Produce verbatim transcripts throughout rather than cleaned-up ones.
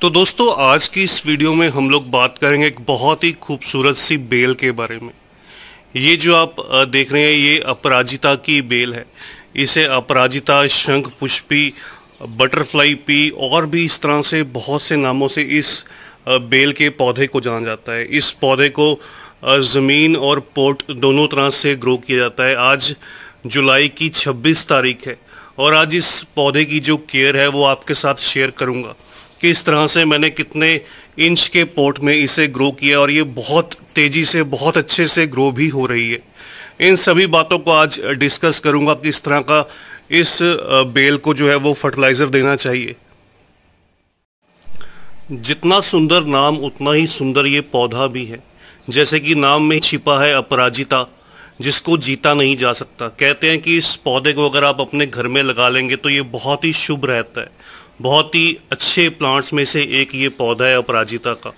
तो दोस्तों आज की इस वीडियो में हम लोग बात करेंगे एक बहुत ही खूबसूरत सी बेल के बारे में। ये जो आप देख रहे हैं ये अपराजिता की बेल है। इसे अपराजिता, शंखपुष्पी, बटरफ्लाई पी और भी इस तरह से बहुत से नामों से इस बेल के पौधे को जाना जाता है। इस पौधे को ज़मीन और पोट दोनों तरह से ग्रो किया जाता है। आज जुलाई की छब्बीस तारीख है और आज इस पौधे की जो केयर है वो आपके साथ शेयर करूंगा कि इस तरह से मैंने कितने इंच के पोट में इसे ग्रो किया और ये बहुत तेज़ी से बहुत अच्छे से ग्रो भी हो रही है। इन सभी बातों को आज डिस्कस करूँगा कि इस तरह का इस बेल को जो है वो फर्टिलाइज़र देना चाहिए। जितना सुंदर नाम उतना ही सुंदर ये पौधा भी है। जैसे कि नाम में छिपा है अपराजिता, जिसको जीता नहीं जा सकता। कहते हैं कि इस पौधे को अगर आप अपने घर में लगा लेंगे तो ये बहुत ही शुभ रहता है। बहुत ही अच्छे प्लांट्स में से एक ये पौधा है अपराजिता का।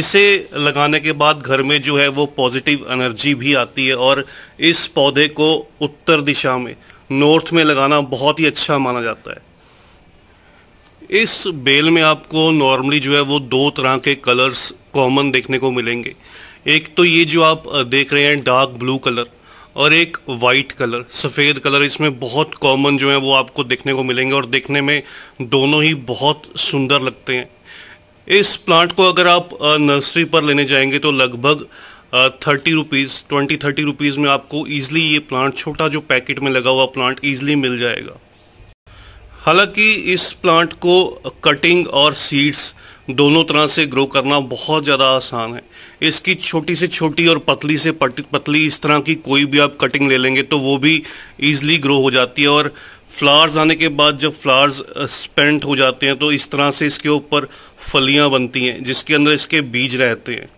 इसे लगाने के बाद घर में जो है वो पॉजिटिव एनर्जी भी आती है और इस पौधे को उत्तर दिशा में, नॉर्थ में लगाना बहुत ही अच्छा माना जाता है। इस बेल में आपको नॉर्मली जो है वो दो तरह के कलर्स कॉमन देखने को मिलेंगे। एक तो ये जो आप देख रहे हैं डार्क ब्लू कलर और एक वाइट कलर, सफ़ेद कलर, इसमें बहुत कॉमन जो है वो आपको देखने को मिलेंगे और देखने में दोनों ही बहुत सुंदर लगते हैं। इस प्लांट को अगर आप नर्सरी पर लेने जाएंगे तो लगभग thirty rupees twenty thirty rupees में आपको ईजिली ये प्लांट, छोटा जो पैकेट में लगा हुआ प्लांट, ईजिली मिल जाएगा। हालांकि इस प्लांट को कटिंग और सीड्स दोनों तरह से ग्रो करना बहुत ज़्यादा आसान है। इसकी छोटी से छोटी और पतली से पतली इस तरह की कोई भी आप कटिंग ले लेंगे तो वो भी ईजिली ग्रो हो जाती है। और फ्लावर्स आने के बाद जब फ्लावर्स स्पेंट हो जाते हैं तो इस तरह से इसके ऊपर फलियां बनती हैं जिसके अंदर इसके बीज रहते हैं।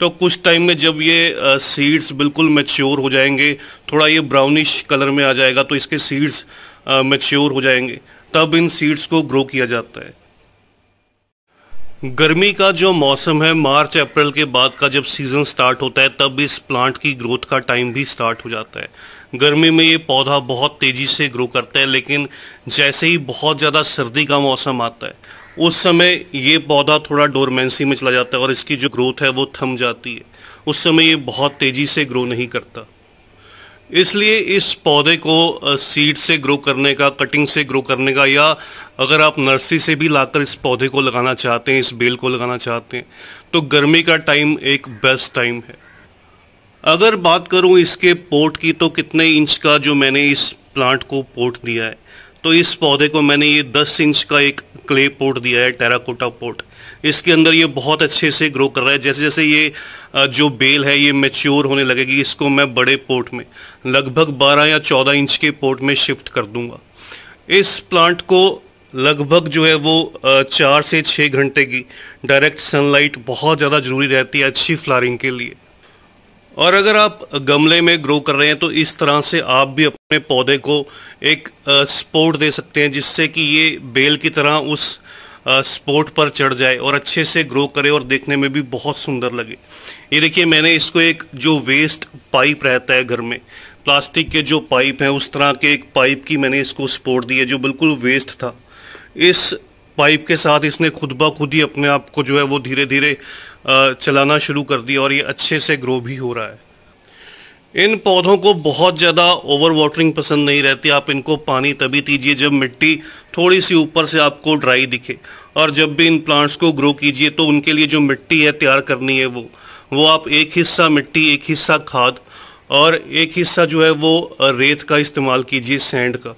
तो कुछ टाइम में जब ये सीड्स बिल्कुल मैच्योर हो जाएंगे, थोड़ा ये ब्राउनिश कलर में आ जाएगा तो इसके सीड्स मैच्योर हो जाएंगे, तब इन सीड्स को ग्रो किया जाता है। गर्मी का जो मौसम है, मार्च अप्रैल के बाद का जब सीज़न स्टार्ट होता है तब इस प्लांट की ग्रोथ का टाइम भी स्टार्ट हो जाता है। गर्मी में ये पौधा बहुत तेज़ी से ग्रो करता है, लेकिन जैसे ही बहुत ज़्यादा सर्दी का मौसम आता है उस समय ये पौधा थोड़ा डोरमेंसी में चला जाता है और इसकी जो ग्रोथ है वो थम जाती है। उस समय ये बहुत तेज़ी से ग्रो नहीं करता। इसलिए इस पौधे को सीड से ग्रो करने का, कटिंग से ग्रो करने का, या अगर आप नर्सरी से भी लाकर इस पौधे को लगाना चाहते हैं, इस बेल को लगाना चाहते हैं, तो गर्मी का टाइम एक बेस्ट टाइम है। अगर बात करूं इसके पोट की तो कितने इंच का जो मैंने इस प्लांट को पोट दिया है, तो इस पौधे को मैंने ये दस इंच का एक क्ले पोट दिया है, टेराकोटा पोट। इसके अंदर ये बहुत अच्छे से ग्रो कर रहा है। जैसे जैसे ये जो बेल है ये मैच्योर होने लगेगी, इसको मैं बड़े पोट में, लगभग बारह या चौदह इंच के पोट में शिफ्ट कर दूंगा। इस प्लांट को लगभग जो है वो चार से छः घंटे की डायरेक्ट सनलाइट बहुत ज़्यादा ज़रूरी रहती है अच्छी फ्लावरिंग के लिए। और अगर आप गमले में ग्रो कर रहे हैं तो इस तरह से आप भी अपने पौधे को एक सपोर्ट दे सकते हैं जिससे कि ये बेल की तरह उस स्पॉट पर चढ़ जाए और अच्छे से ग्रो करे और देखने में भी बहुत सुंदर लगे। ये देखिए, मैंने इसको एक जो वेस्ट पाइप रहता है घर में, प्लास्टिक के जो पाइप हैं, उस तरह के एक पाइप की मैंने इसको सपोर्ट दी है जो बिल्कुल वेस्ट था। इस पाइप के साथ इसने खुद ब खुद ही अपने आप को जो है वो धीरे धीरे चलाना शुरू कर दिया और ये अच्छे से ग्रो भी हो रहा है। इन पौधों को बहुत ज़्यादा ओवर वाटरिंग पसंद नहीं रहती। आप इनको पानी तभी दीजिए जब मिट्टी थोड़ी सी ऊपर से आपको ड्राई दिखे। और जब भी इन प्लांट्स को ग्रो कीजिए तो उनके लिए जो मिट्टी है तैयार करनी है वो वो आप एक हिस्सा मिट्टी, एक हिस्सा खाद और एक हिस्सा जो है वो रेत का इस्तेमाल कीजिए, सैंड का।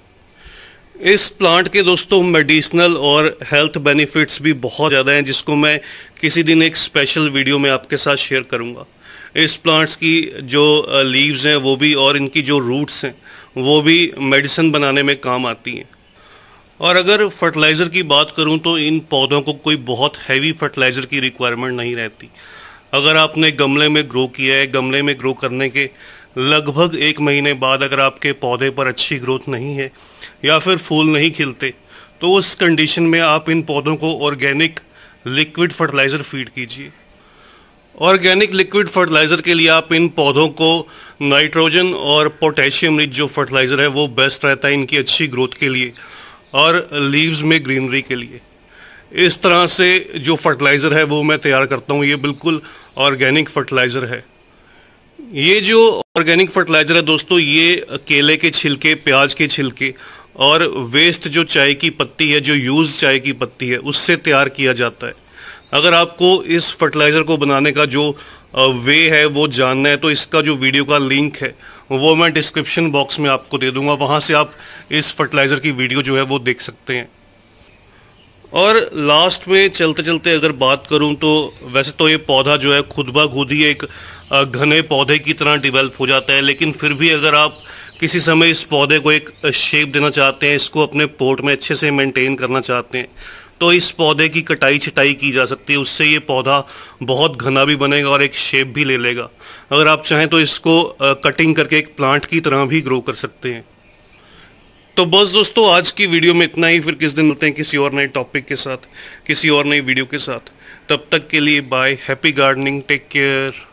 इस प्लांट के दोस्तों मेडिसिनल और हेल्थ बेनिफिट्स भी बहुत ज़्यादा हैं जिसको मैं किसी दिन एक स्पेशल वीडियो में आपके साथ शेयर करूँगा। इस प्लांट्स की जो लीव्स हैं वो भी और इनकी जो रूट्स हैं वो भी मेडिसिन बनाने में काम आती हैं। और अगर फर्टिलाइज़र की बात करूं तो इन पौधों को कोई बहुत हैवी फर्टिलाइज़र की रिक्वायरमेंट नहीं रहती। अगर आपने गमले में ग्रो किया है, गमले में ग्रो करने के लगभग एक महीने बाद अगर आपके पौधे पर अच्छी ग्रोथ नहीं है या फिर फूल नहीं खिलते तो उस कंडीशन में आप इन पौधों को ऑर्गेनिक लिक्विड फर्टिलाइज़र फीड कीजिए। ऑर्गेनिक लिक्विड फर्टिलाइज़र के लिए आप इन पौधों को नाइट्रोजन और पोटेशियम रिच जो फर्टिलाइज़र है वो बेस्ट रहता है इनकी अच्छी ग्रोथ के लिए और लीव्स में ग्रीनरी के लिए। इस तरह से जो फर्टिलाइज़र है वो मैं तैयार करता हूँ। ये बिल्कुल ऑर्गेनिक फर्टिलाइज़र है। ये जो ऑर्गेनिक फर्टिलाइज़र है दोस्तों, ये केले के छिलके, प्याज के छिलके और वेस्ट जो चाय की पत्ती है, जो यूज़ चाय की पत्ती है, उससे तैयार किया जाता है। अगर आपको इस फर्टिलाइज़र को बनाने का जो वे है वो जानना है तो इसका जो वीडियो का लिंक है वो मैं डिस्क्रिप्शन बॉक्स में आपको दे दूंगा, वहाँ से आप इस फर्टिलाइज़र की वीडियो जो है वो देख सकते हैं। और लास्ट में चलते चलते अगर बात करूं तो वैसे तो ये पौधा जो है खुद ब खुद ही एक घने पौधे की तरह डेवलप हो जाता है, लेकिन फिर भी अगर आप किसी समय इस पौधे को एक शेप देना चाहते हैं, इसको अपने पोट में अच्छे से मेंटेन करना चाहते हैं, तो इस पौधे की कटाई छटाई की जा सकती है। उससे ये पौधा बहुत घना भी बनेगा और एक शेप भी ले लेगा। अगर आप चाहें तो इसको कटिंग करके एक प्लांट की तरह भी ग्रो कर सकते हैं। तो बस दोस्तों, आज की वीडियो में इतना ही। फिर किस दिन मिलते हैं किसी और नए टॉपिक के साथ, किसी और नई वीडियो के साथ। तब तक के लिए bye. Happy gardening, take care.